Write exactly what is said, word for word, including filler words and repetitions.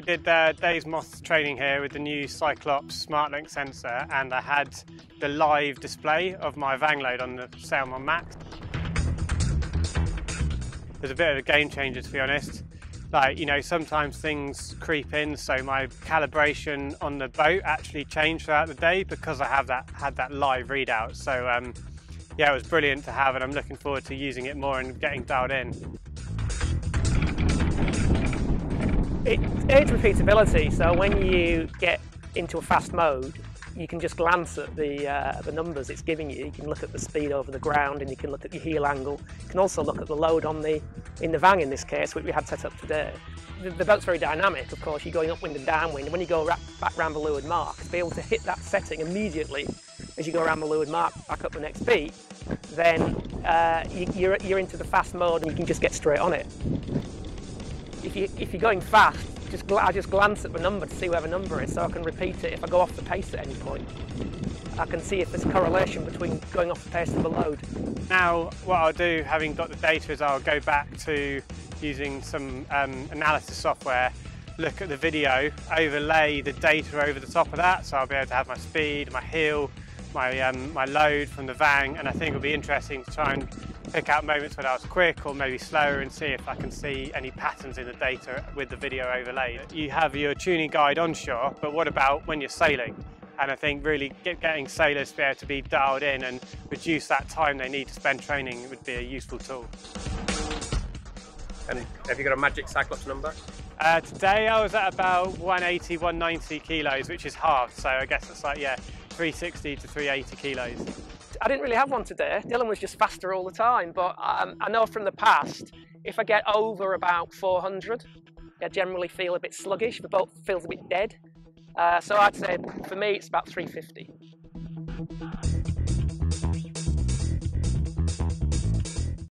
We did uh, Dave's Moth training here with the new Cyclops SmartLink sensor, and I had the live display of my Vang load on the Sailmon Max. It was a bit of a game changer, to be honest. Like, you know, sometimes things creep in, so my calibration on the boat actually changed throughout the day because I have that had that live readout. So um, yeah, it was brilliant to have, and I'm looking forward to using it more and getting dialed in. It aids repeatability, so when you get into a fast mode, you can just glance at the, uh, the numbers it's giving you. You can look at the speed over the ground, and you can look at your heel angle. You can also look at the load on the, in the Vang in this case, which we had set up today. The, the boat's very dynamic, of course. You're going upwind and downwind, and when you go back round the leeward mark, to be able to hit that setting immediately as you go around the leeward mark back up the next beat, then uh, you, you're, you're into the fast mode and you can just get straight on it. If, you, if you're going fast, just gl I just glance at the number to see where the number is, so I can repeat it if I go off the pace at any point. I can see if there's a correlation between going off the pace and the load. Now what I'll do, having got the data, is I'll go back to using some um, analysis software, look at the video, overlay the data over the top of that, so I'll be able to have my speed, my heel, my, um, my load from the Vang, and I think it'll be interesting to try and pick out moments when I was quick or maybe slower and see if I can see any patterns in the data with the video overlaid. You have your tuning guide onshore, but what about when you're sailing? And I think really getting sailors to be able to be dialed in and reduce that time they need to spend training would be a useful tool. And have you got a magic Cyclops number? Uh, today I was at about one eighty, one ninety kilos, which is halved, so I guess it's like, yeah, three sixty to three eighty kilos. I didn't really have one today. Dylan was just faster all the time, but um, I know from the past, if I get over about four hundred, I generally feel a bit sluggish. The boat feels a bit dead. Uh, so I'd say for me, it's about three fifty.